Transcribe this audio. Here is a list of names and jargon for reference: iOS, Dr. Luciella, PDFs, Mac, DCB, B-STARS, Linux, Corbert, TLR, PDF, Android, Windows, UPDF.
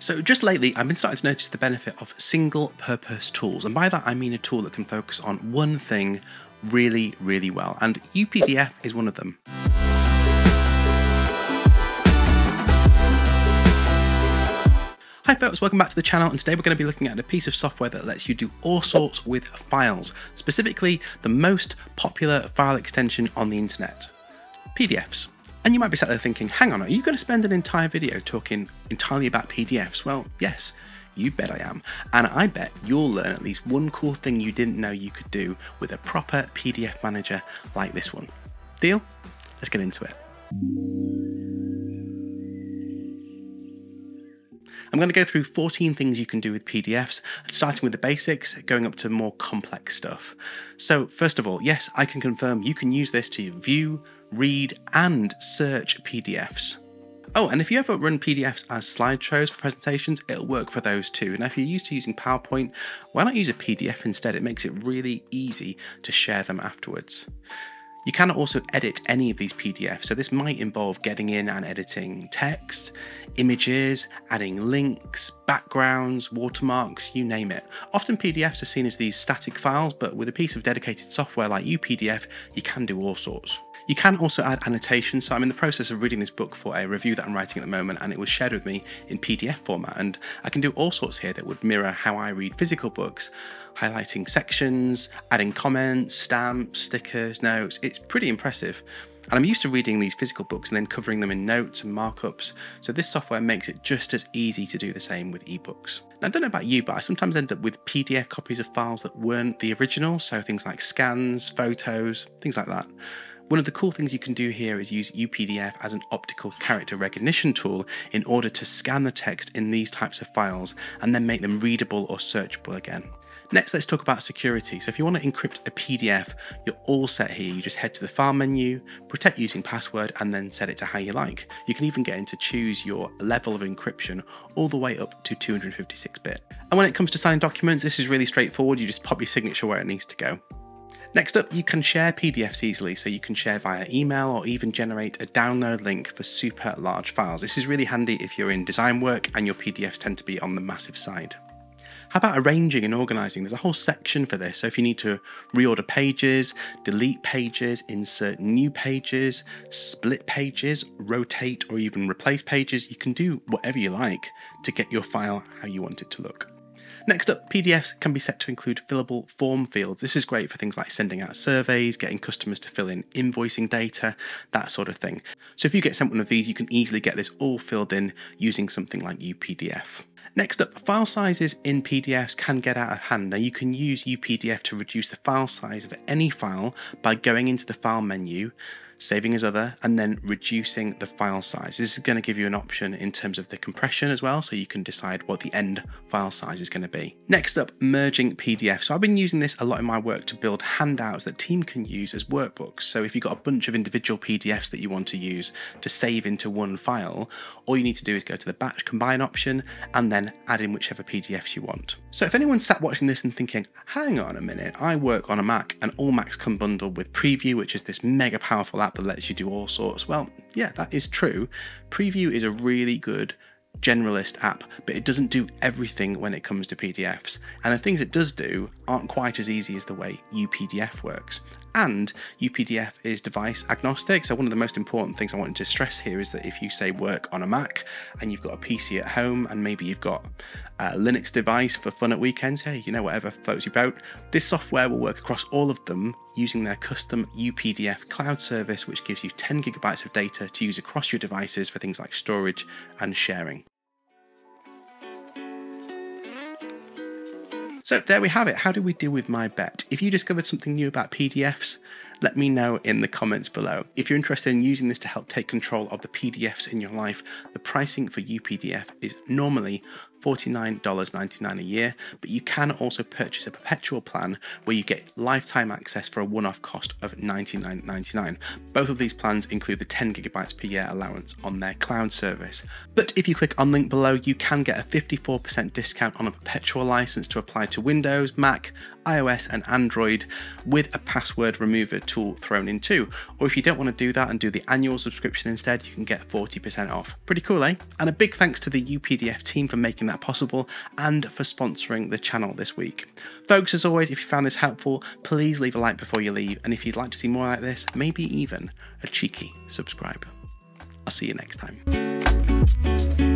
So just lately, I've been starting to notice the benefit of single-purpose tools, and by that I mean a tool that can focus on one thing really, really well, and UPDF is one of them. Hi folks, welcome back to the channel, and today we're going to be looking at a piece of software that lets you do all sorts with files, specifically the most popular file extension on the internet, PDFs. And you might be sat there thinking, hang on, are you going to spend an entire video talking entirely about PDFs? Well, yes, you bet I am. And I bet you'll learn at least one cool thing you didn't know you could do with a proper PDF manager like this one. Deal? Let's get into it. I'm going to go through 14 things you can do with PDFs, starting with the basics, going up to more complex stuff. So first of all, yes, I can confirm you can use this to view, read, and search PDFs. Oh, and if you ever run PDFs as slideshows for presentations, it'll work for those too. And if you're used to using PowerPoint, why not use a PDF instead? It makes it really easy to share them afterwards. You can also edit any of these PDFs, so this might involve getting in and editing text, images, adding links, backgrounds, watermarks, you name it. Often PDFs are seen as these static files, but with a piece of dedicated software like UPDF, you can do all sorts. You can also add annotations, so I'm in the process of reading this book for a review that I'm writing at the moment, and it was shared with me in PDF format, and I can do all sorts here that would mirror how I read physical books, highlighting sections, adding comments, stamps, stickers, notes. It's pretty impressive. And I'm used to reading these physical books and then covering them in notes and markups, so this software makes it just as easy to do the same with ebooks. Now, I don't know about you, but I sometimes end up with PDF copies of files that weren't the original, so things like scans, photos, things like that. One of the cool things you can do here is use UPDF as an optical character recognition tool in order to scan the text in these types of files and then make them readable or searchable again. Next, let's talk about security. So if you want to encrypt a PDF, you're all set here. You just head to the file menu, protect using password, and then set it to how you like. You can even get in to choose your level of encryption all the way up to 256-bit. And when it comes to signing documents, this is really straightforward. You just pop your signature where it needs to go. Next up, you can share PDFs easily, so you can share via email or even generate a download link for super large files. This is really handy if you're in design work and your PDFs tend to be on the massive side. How about arranging and organising? There's a whole section for this, so if you need to reorder pages, delete pages, insert new pages, split pages, rotate or even replace pages, you can do whatever you like to get your file how you want it to look. Next up, PDFs can be set to include fillable form fields. This is great for things like sending out surveys, getting customers to fill in invoicing data, that sort of thing. So if you get sent one of these, you can easily get this all filled in using something like UPDF. Next up, file sizes in PDFs can get out of hand. Now you can use UPDF to reduce the file size of any file by going into the file menu, saving as other, and then reducing the file size. This is going to give you an option in terms of the compression as well, so you can decide what the end file size is going to be. Next up, merging PDFs. So I've been using this a lot in my work to build handouts that team can use as workbooks. So if you've got a bunch of individual PDFs that you want to use to save into one file, all you need to do is go to the batch combine option and then add in whichever PDFs you want. So if anyone's sat watching this and thinking, hang on a minute, I work on a Mac and all Macs come bundled with Preview, which is this mega powerful app that lets you do all sorts. Well, yeah, that is true. Preview is a really good generalist app, but it doesn't do everything when it comes to PDFs. And the things it does do aren't quite as easy as the way UPDF works. And UPDF is device agnostic, so one of the most important things I wanted to stress here is that if you say work on a Mac and you've got a PC at home and maybe you've got a Linux device for fun at weekends, hey, you know, whatever floats your boat, this software will work across all of them using their custom UPDF cloud service, which gives you 10 gigabytes of data to use across your devices for things like storage and sharing. So there we have it. How do we deal with my bet? If you discovered something new about PDFs, let me know in the comments below. If you're interested in using this to help take control of the PDFs in your life, the pricing for UPDF is normally $49.99 a year, but you can also purchase a perpetual plan where you get lifetime access for a one-off cost of $99.99. Both of these plans include the 10 gigabytes per year allowance on their cloud service. But if you click on link below, you can get a 54% discount on a perpetual license to apply to Windows, Mac, iOS and Android with a password remover tool thrown in too. Or if you don't want to do that and do the annual subscription instead, you can get 40% off. Pretty cool, eh? And a big thanks to the UPDF team for making that possible and for sponsoring the channel this week. Folks, as always, if you found this helpful, please leave a like before you leave. And if you'd like to see more like this, maybe even a cheeky subscribe. I'll see you next time.